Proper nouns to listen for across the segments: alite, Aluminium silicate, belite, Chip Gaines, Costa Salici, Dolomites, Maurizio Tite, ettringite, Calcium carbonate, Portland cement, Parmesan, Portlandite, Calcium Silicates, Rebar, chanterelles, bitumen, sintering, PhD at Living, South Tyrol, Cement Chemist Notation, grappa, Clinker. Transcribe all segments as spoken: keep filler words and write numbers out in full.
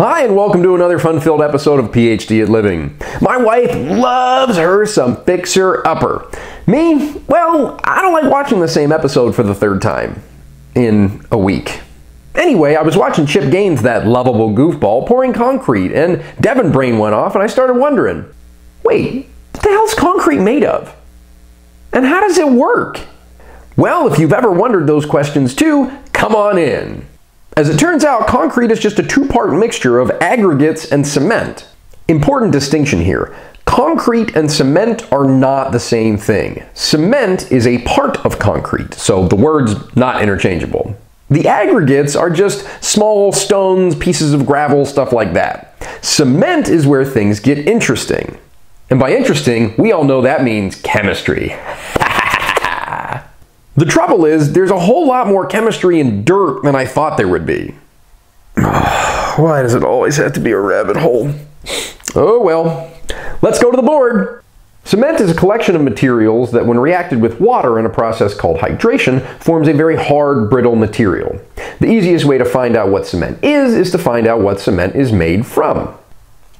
Hi, and welcome to another fun-filled episode of P H D at Living. My wife loves her some fixer-upper. Me? Well, I don't like watching the same episode for the third time in a week. Anyway, I was watching Chip Gaines, that lovable goofball, pouring concrete, and Devin brain went off, and I started wondering, wait, what the hell's concrete made of? And how does it work? Well, if you've ever wondered those questions too, come on in. As it turns out, concrete is just a two-part mixture of aggregates and cement. Important distinction here. Concrete and cement are not the same thing. Cement is a part of concrete, so the word's not interchangeable. The aggregates are just small stones, pieces of gravel, stuff like that. Cement is where things get interesting. And by interesting, we all know that means chemistry. The trouble is, there's a whole lot more chemistry in dirt than I thought there would be. Why does it always have to be a rabbit hole? Oh well. Let's go to the board. Cement is a collection of materials that, when reacted with water in a process called hydration, forms a very hard, brittle material. The easiest way to find out what cement is is to find out what cement is made from.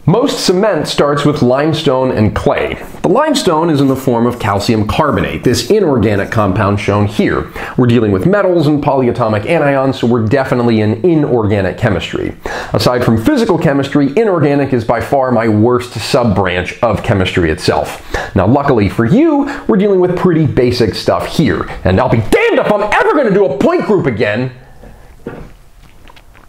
Most cement starts with limestone and clay. The limestone is in the form of calcium carbonate, this inorganic compound shown here. We're dealing with metals and polyatomic anions, so we're definitely in inorganic chemistry. Aside from physical chemistry, inorganic is by far my worst sub-branch of chemistry itself. Now, luckily for you, we're dealing with pretty basic stuff here, and I'll be damned if I'm ever going to do a point group again.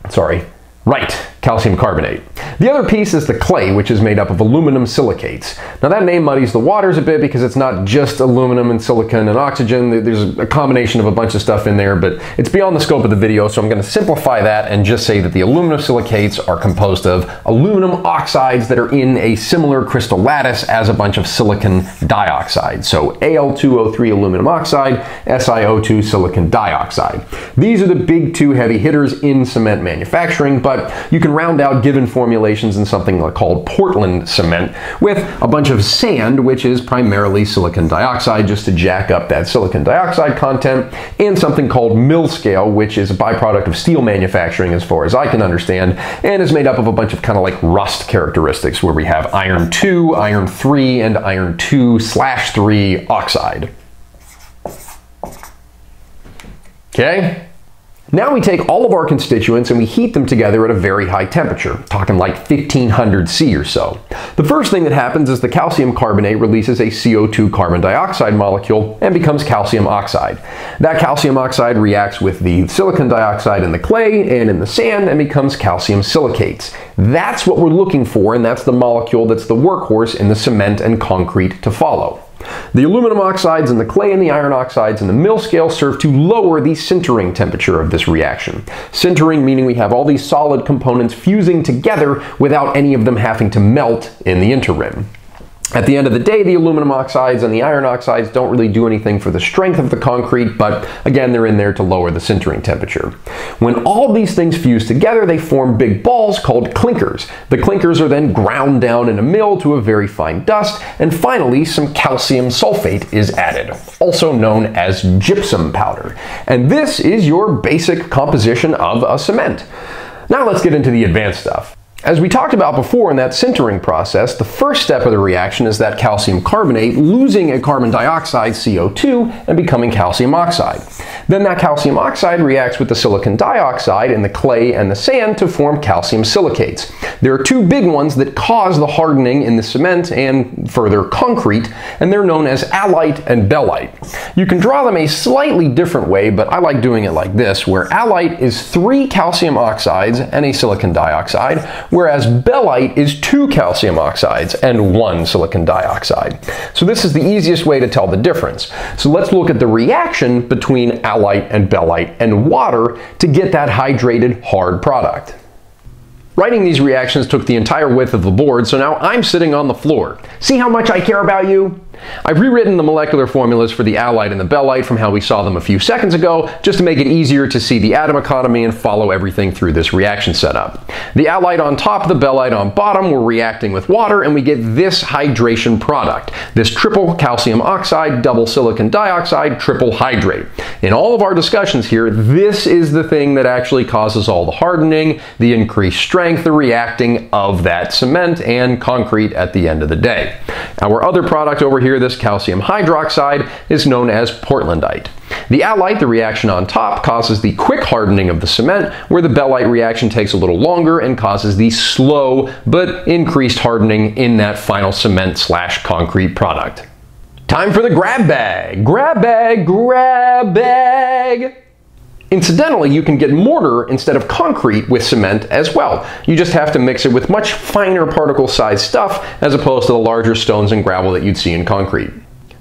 Sorry. Right, calcium carbonate. The other piece is the clay, which is made up of aluminum silicates. Now that name muddies the waters a bit because it's not just aluminum and silicon and oxygen. There's a combination of a bunch of stuff in there, but it's beyond the scope of the video, so I'm going to simplify that and just say that the aluminum silicates are composed of aluminum oxides that are in a similar crystal lattice as a bunch of silicon dioxide. So A L two O three aluminum oxide, S i O two silicon dioxide. These are the big two heavy hitters in cement manufacturing, but But you can round out given formulations in something called Portland cement with a bunch of sand, which is primarily silicon dioxide, just to jack up that silicon dioxide content, and something called mill scale, which is a byproduct of steel manufacturing as far as I can understand, and is made up of a bunch of kind of like rust characteristics where we have iron two, iron three, and iron two slash three oxide. Okay? Now we take all of our constituents and we heat them together at a very high temperature, talking like fifteen hundred C or so. The first thing that happens is the calcium carbonate releases a C O two carbon dioxide molecule and becomes calcium oxide. That calcium oxide reacts with the silicon dioxide in the clay and in the sand and becomes calcium silicates. That's what we're looking for, and that's the molecule that's the workhorse in the cement and concrete to follow. The aluminum oxides and the clay and the iron oxides and the mill scale serve to lower the sintering temperature of this reaction. Sintering meaning we have all these solid components fusing together without any of them having to melt in the interim. At the end of the day, the aluminum oxides and the iron oxides don't really do anything for the strength of the concrete, but again, they're in there to lower the sintering temperature. When all these things fuse together, they form big balls called clinkers. The clinkers are then ground down in a mill to a very fine dust, and finally, some calcium sulfate is added, also known as gypsum powder. And this is your basic composition of a cement. Now let's get into the advanced stuff. As we talked about before in that sintering process, the first step of the reaction is that calcium carbonate losing a carbon dioxide, C O two, and becoming calcium oxide. Then that calcium oxide reacts with the silicon dioxide in the clay and the sand to form calcium silicates. There are two big ones that cause the hardening in the cement and further concrete, and they're known as alite and belite. You can draw them a slightly different way, but I like doing it like this, where alite is three calcium oxides and a silicon dioxide, whereas belite is two calcium oxides and one silicon dioxide. So this is the easiest way to tell the difference. So let's look at the reaction between alite and belite and water to get that hydrated hard product. Writing these reactions took the entire width of the board, so now I'm sitting on the floor. See how much I care about you? I've rewritten the molecular formulas for the alite and the belite from how we saw them a few seconds ago, just to make it easier to see the atom economy and follow everything through this reaction setup. The alite on top, the belite on bottom, we're reacting with water, and we get this hydration product, this triple calcium oxide, double silicon dioxide, triple hydrate. In all of our discussions here, this is the thing that actually causes all the hardening, the increased strength, the reacting of that cement and concrete at the end of the day. Our other product over here, this calcium hydroxide, is known as Portlandite. The alite, the reaction on top, causes the quick hardening of the cement, where the belite reaction takes a little longer and causes the slow but increased hardening in that final cement slash concrete product. Time for the grab bag! Grab bag, grab bag! Incidentally, you can get mortar instead of concrete with cement as well. You just have to mix it with much finer particle-sized stuff as opposed to the larger stones and gravel that you'd see in concrete.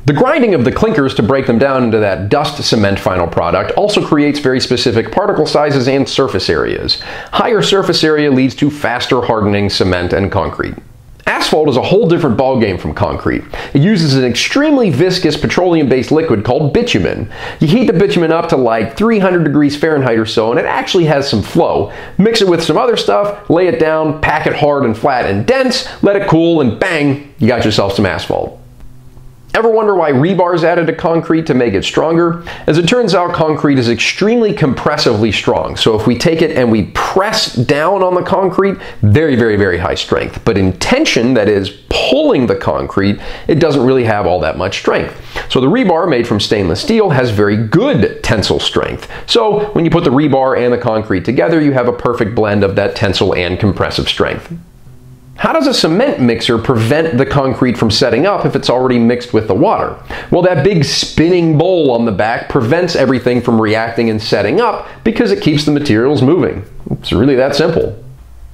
The grinding of the clinkers to break them down into that dust cement final product also creates very specific particle sizes and surface areas. Higher surface area leads to faster hardening cement and concrete. Asphalt is a whole different ballgame from concrete. It uses an extremely viscous petroleum-based liquid called bitumen. You heat the bitumen up to like three hundred degrees Fahrenheit or so, and it actually has some flow. Mix it with some other stuff, lay it down, pack it hard and flat and dense, let it cool, and bang, you got yourself some asphalt. Ever wonder why rebar is added to concrete to make it stronger? As it turns out, concrete is extremely compressively strong, so if we take it and we press down on the concrete, very, very, very high strength. But in tension, that is, pulling the concrete, it doesn't really have all that much strength. So the rebar made from stainless steel has very good tensile strength. So when you put the rebar and the concrete together, you have a perfect blend of that tensile and compressive strength. How does a cement mixer prevent the concrete from setting up if it's already mixed with the water? Well, that big spinning bowl on the back prevents everything from reacting and setting up because it keeps the materials moving. It's really that simple.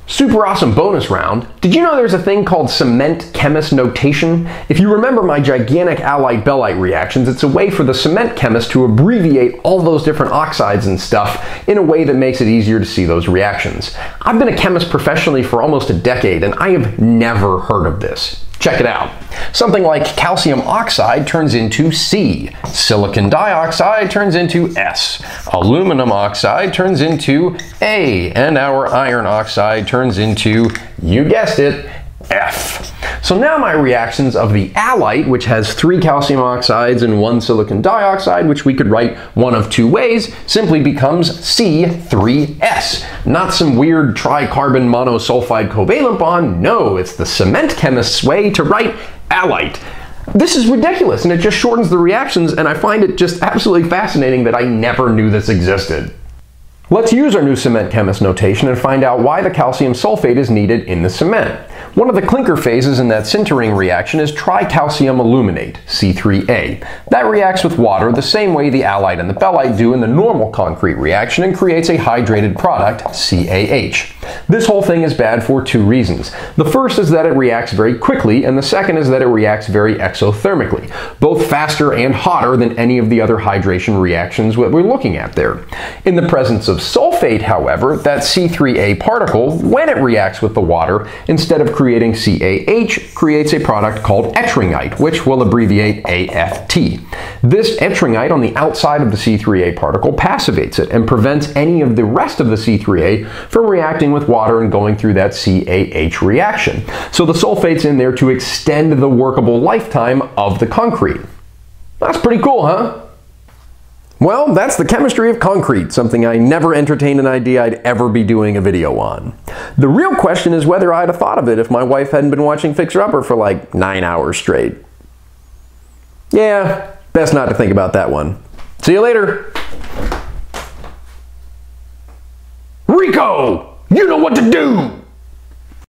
Super awesome bonus round. Did you know there's a thing called Cement Chemist Notation? If you remember my gigantic alite-belite reactions, it's a way for the cement chemist to abbreviate all those different oxides and stuff in a way that makes it easier to see those reactions. I've been a chemist professionally for almost a decade, and I have never heard of this. Check it out. Something like calcium oxide turns into C. Silicon dioxide turns into S. Aluminum oxide turns into A. And our iron oxide turns into, you guessed it, F. So now my reactions of the alite, which has three calcium oxides and one silicon dioxide, which we could write one of two ways, simply becomes C three S. Not some weird tricarbon monosulfide covalent bond. No, it's the cement chemist's way to write alite. This is ridiculous, and it just shortens the reactions, and I find it just absolutely fascinating that I never knew this existed. Let's use our new cement chemist notation and find out why the calcium sulfate is needed in the cement. One of the clinker phases in that sintering reaction is tricalcium aluminate, C three A. That reacts with water the same way the alite and the belite do in the normal concrete reaction and creates a hydrated product, C A H. This whole thing is bad for two reasons. The first is that it reacts very quickly, and the second is that it reacts very exothermically, both faster and hotter than any of the other hydration reactions that we're looking at there. In the presence of Of sulfate, however, that C three A particle, when it reacts with the water, instead of creating C A H, creates a product called ettringite, which we'll abbreviate A F T. This ettringite on the outside of the C three A particle passivates it and prevents any of the rest of the C three A from reacting with water and going through that C A H reaction. So the sulfate's in there to extend the workable lifetime of the concrete. That's pretty cool, huh? Well, that's the chemistry of concrete, something I never entertained an idea I'd ever be doing a video on. The real question is whether I'd have thought of it if my wife hadn't been watching Fixer Upper for like nine hours straight. Yeah, best not to think about that one. See you later. Rico, you know what to do!